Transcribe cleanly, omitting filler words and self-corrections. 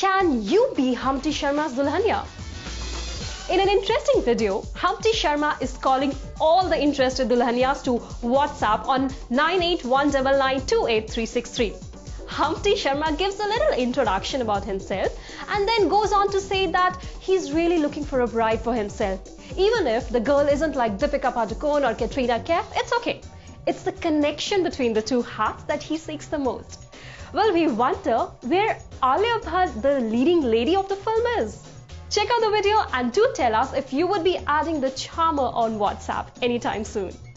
Can you be Humpty Sharma's Dulhania? In an interesting video, Humpty Sharma is calling all the interested Dulhanias to WhatsApp on 9819928363. Humpty Sharma gives a little introduction about himself and then goes on to say that he's really looking for a bride for himself. Even if the girl isn't like Deepika Padukone or Katrina Kaif, it's okay. It's the connection between the two hearts that he seeks the most. Well, we wonder where Alia Bhatt, the leading lady of the film, is. Check out the video and do tell us if you would be adding the charmer on WhatsApp anytime soon.